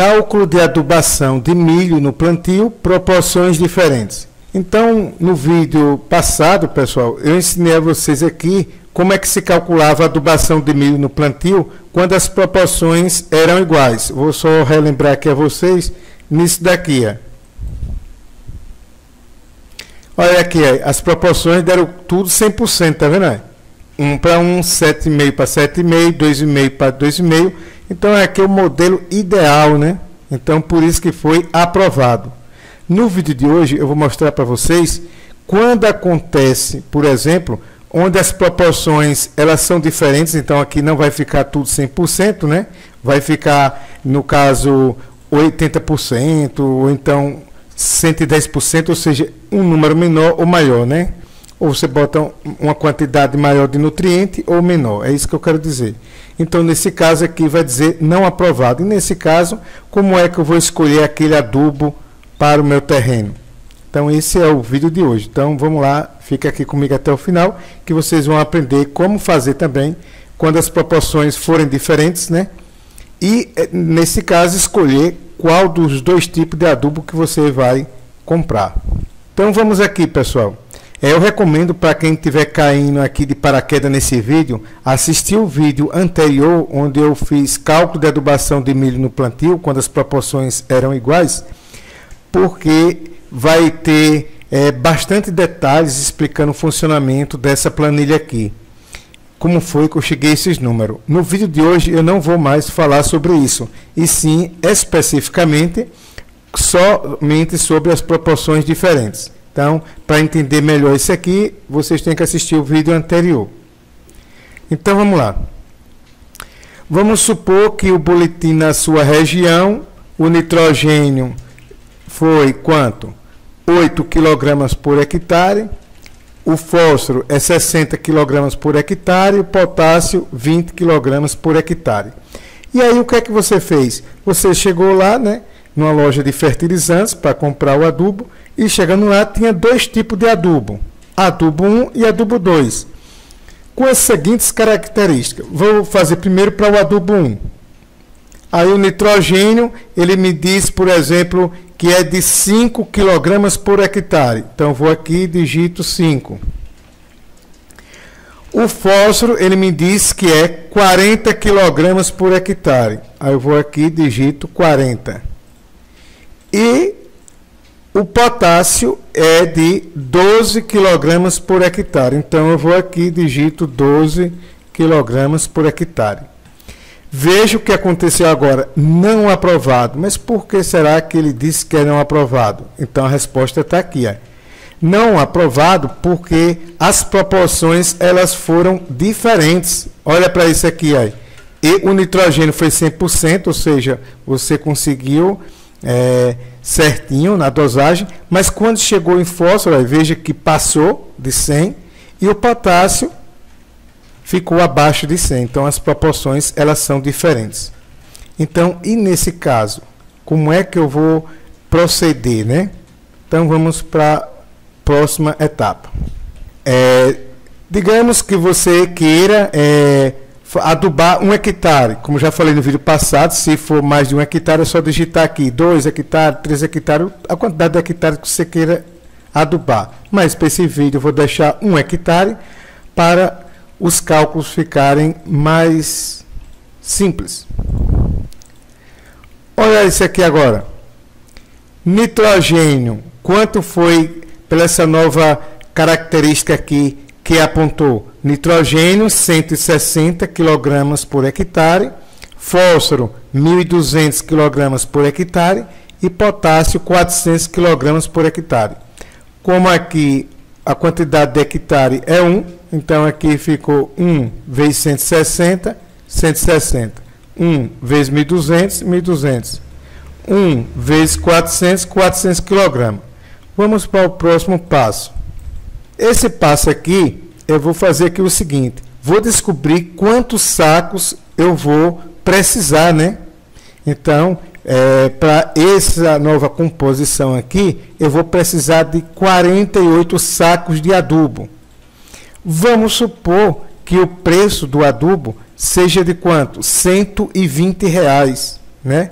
cálculo de adubação de milho no plantio, proporções diferentes. Então, no vídeo passado, pessoal, eu ensinei a vocês aqui como é que se calculava a adubação de milho no plantio quando as proporções eram iguais. Vou só relembrar aqui a vocês nisso daqui. Ó. Olha aqui, ó, as proporções deram tudo 100%, tá vendo? Ó? 1 para 1, 7,5 para 7,5, 2,5 para 2,5. Então, é aqui o modelo ideal, né? Então, por isso que foi aprovado. No vídeo de hoje, eu vou mostrar para vocês quando acontece, por exemplo, onde as proporções elas são diferentes. Então, aqui não vai ficar tudo 100%, né? Vai ficar, no caso, 80%, ou então 110%, ou seja, um número menor ou maior, né? Ou você bota uma quantidade maior de nutriente ou menor. É isso que eu quero dizer. Então, nesse caso aqui, vai dizer não aprovado. E nesse caso, como é que eu vou escolher aquele adubo para o meu terreno? Então, esse é o vídeo de hoje. Então, vamos lá. Fica aqui comigo até o final, que vocês vão aprender como fazer também quando as proporções forem diferentes, né? E, nesse caso, escolher qual dos dois tipos de adubo que você vai comprar. Então, vamos aqui, pessoal. Eu recomendo para quem estiver caindo aqui de paraquedas nesse vídeo, assistir o vídeo anterior, onde eu fiz cálculo de adubação de milho no plantio, quando as proporções eram iguais, porque vai ter bastante detalhes explicando o funcionamento dessa planilha aqui. Como foi que eu cheguei a esses números. No vídeo de hoje eu não vou mais falar sobre isso, e sim especificamente, somente sobre as proporções diferentes. Então, para entender melhor isso aqui, vocês têm que assistir o vídeo anterior. Então, vamos lá. Vamos supor que o boletim na sua região, o nitrogênio foi quanto? 8 kg por hectare. O fósforo é 60 kg por hectare. O potássio, 20 kg por hectare. E aí, o que é que você fez? Você chegou lá, né, numa loja de fertilizantes para comprar o adubo. E chegando lá, tinha dois tipos de adubo. Adubo 1 e adubo 2. Com as seguintes características. Vou fazer primeiro para o adubo 1. Aí o nitrogênio, ele me diz, por exemplo, que é de 5 kg por hectare. Então, vou aqui e digito 5. O fósforo, ele me diz que é 40 kg por hectare. Aí eu vou aqui e digito 40. E o potássio é de 12 kg por hectare. Então, eu vou aqui e digito 12 kg por hectare. Veja o que aconteceu agora. Não aprovado. Mas por que será que ele disse que é não aprovado? Então, a resposta está aqui. Ó. Não aprovado porque as proporções elas foram diferentes. Olha para isso aqui. Ó. E o nitrogênio foi 100%, ou seja, você conseguiu certinho na dosagem, mas quando chegou em fósforo, aí, veja que passou de 100 e o potássio ficou abaixo de 100. Então, as proporções elas são diferentes. Então, e nesse caso, como é que eu vou proceder, né? Então, vamos para a próxima etapa. Digamos que você queira adubar 1 hectare, como já falei no vídeo passado, se for mais de 1 hectare é só digitar aqui 2 hectare, 3 hectare, a quantidade de hectare que você queira adubar. Mas para esse vídeo eu vou deixar 1 hectare para os cálculos ficarem mais simples. Olha isso aqui agora. Nitrogênio, quanto foi pela essa nova característica aqui que apontou? Nitrogênio, 160 kg por hectare, fósforo, 1.200 kg por hectare e potássio, 400 kg por hectare. Como aqui a quantidade de hectare é 1, então aqui ficou 1 vezes 160, 160. 1 vezes 1.200, 1.200. 1 vezes 400, 400 kg. Vamos para o próximo passo. Esse passo aqui, eu vou fazer aqui o seguinte, vou descobrir quantos sacos eu vou precisar, né? Então, para essa nova composição aqui, eu vou precisar de 48 sacos de adubo. Vamos supor que o preço do adubo seja de quanto? R$ 120, né?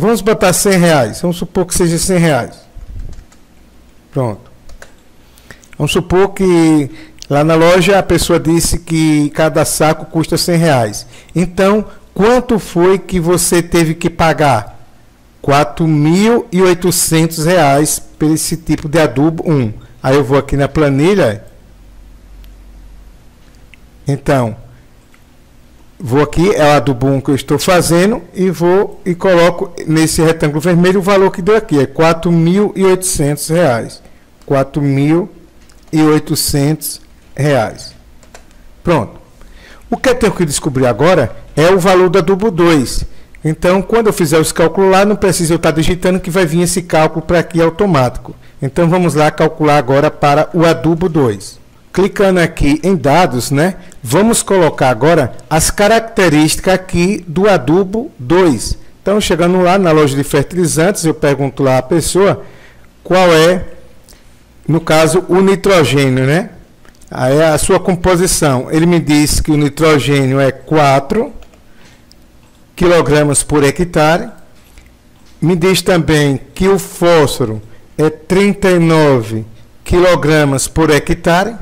Vamos botar 100 reais. Vamos supor que seja 100 reais. Pronto. Vamos supor que lá na loja a pessoa disse que cada saco custa 100 reais. Então, quanto foi que você teve que pagar? R$ 4.800 por esse tipo de adubo 1. Aí eu vou aqui na planilha. Então, vou aqui, é o adubo 1 que eu estou fazendo, e vou e coloco nesse retângulo vermelho o valor que deu aqui, é R$ 4.800. R$ 4.800. Pronto. O que eu tenho que descobrir agora é o valor do adubo 2. Então, quando eu fizer os cálculos lá, não precisa eu estar digitando, que vai vir esse cálculo para aqui automático. Então, vamos lá calcular agora para o adubo 2. Clicando aqui em dados, né? Vamos colocar agora as características aqui do adubo 2. Então, chegando lá na loja de fertilizantes, eu pergunto lá à pessoa qual é, no caso, o nitrogênio, né? Aí a sua composição. Ele me diz que o nitrogênio é 4 kg por hectare. Me diz também que o fósforo é 39 kg por hectare.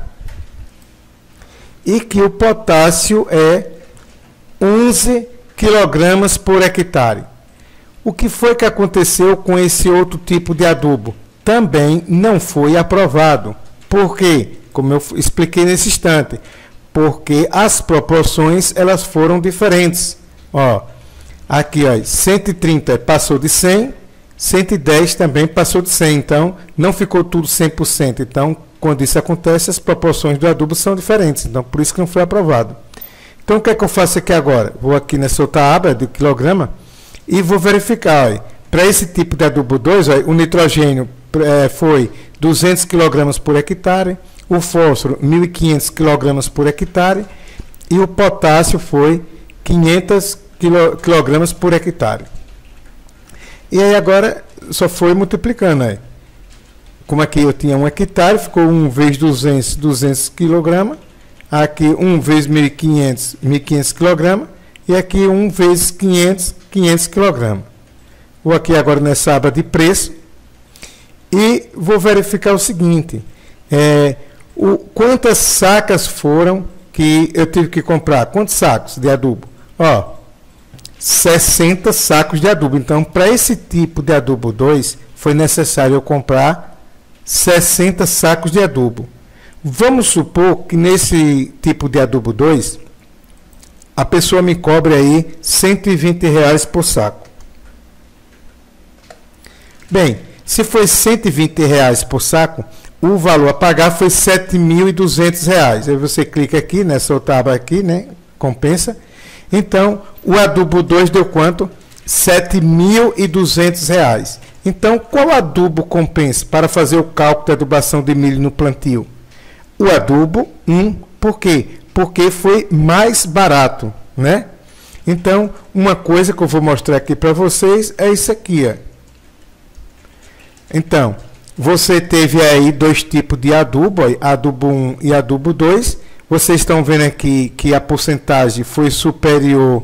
E que o potássio é 11 kg por hectare. O que foi que aconteceu com esse outro tipo de adubo? Também não foi aprovado. Por quê? Como eu expliquei nesse instante, porque as proporções elas foram diferentes. Ó, aqui ó, 130 passou de 100, 110 também passou de 100, então não ficou tudo 100%. Então, quando isso acontece, as proporções do adubo são diferentes, então por isso que não foi aprovado. Então, o que é que eu faço aqui agora? Vou aqui nessa outra aba de quilograma e vou verificar. Para esse tipo de adubo 2, ó, o nitrogênio foi 200 kg por hectare, o fósforo 1.500 kg por hectare e o potássio foi 500 kg por hectare. E aí agora só foi multiplicando. Aí. Como aqui eu tinha 1 hectare, ficou 1 vezes 200, 200 kg. Aqui 1 vezes 1.500, 1.500 kg. E aqui 1 vezes 500, 500 kg. Vou aqui agora nessa aba de preço e vou verificar o seguinte. Quantas sacas foram que eu tive que comprar? Quantos sacos de adubo? Ó, 60 sacos de adubo. Então, para esse tipo de adubo 2, foi necessário eu comprar 60 sacos de adubo. Vamos supor que nesse tipo de adubo 2, a pessoa me cobre aí R$ 120 por saco. Bem, se foi R$ 120 por saco, o valor a pagar foi R$ 7.200. Aí você clica aqui nessa outra aba aqui, né? Compensa. Então, o adubo 2 deu quanto? R$ 7.200. Então, qual adubo compensa para fazer o cálculo da adubação de milho no plantio? O adubo 1. Por quê? Porque foi mais barato, né? Então, uma coisa que eu vou mostrar aqui para vocês é isso aqui, ó. Então, você teve aí dois tipos de adubo, adubo 1 e adubo 2. Vocês estão vendo aqui que a porcentagem foi superior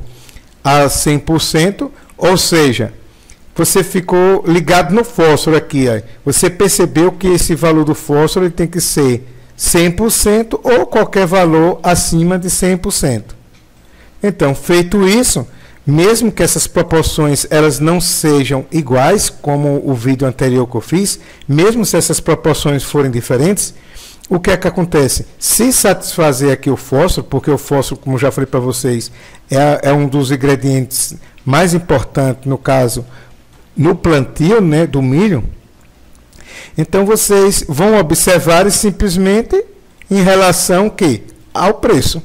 a 100%, ou seja, você ficou ligado no fósforo aqui. Ó. Você percebeu que esse valor do fósforo ele tem que ser 100% ou qualquer valor acima de 100%. Então, feito isso, mesmo que essas proporções elas não sejam iguais, como o vídeo anterior que eu fiz, mesmo se essas proporções forem diferentes, o que é que acontece? Se satisfazer aqui o fósforo, porque o fósforo, como já falei para vocês, é um dos ingredientes mais importantes, no caso, no plantio, né, do milho, então vocês vão observar simplesmente em relação que, ao preço.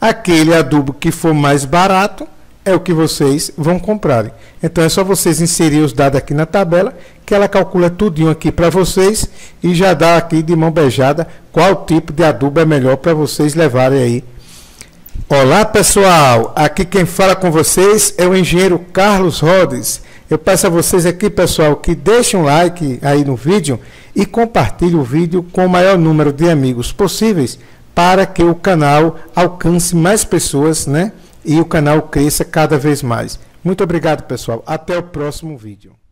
Aquele adubo que for mais barato, é o que vocês vão comprar. Então é só vocês inserir os dados aqui na tabela, que ela calcula tudinho aqui para vocês e já dá aqui de mão beijada qual tipo de adubo é melhor para vocês levarem aí. Olá pessoal, aqui quem fala com vocês é o engenheiro Carlos Rods. Eu peço a vocês aqui, pessoal, que deixem um like aí no vídeo e compartilhem o vídeo com o maior número de amigos possíveis para que o canal alcance mais pessoas, né? E o canal cresça cada vez mais. Muito obrigado, pessoal. Até o próximo vídeo.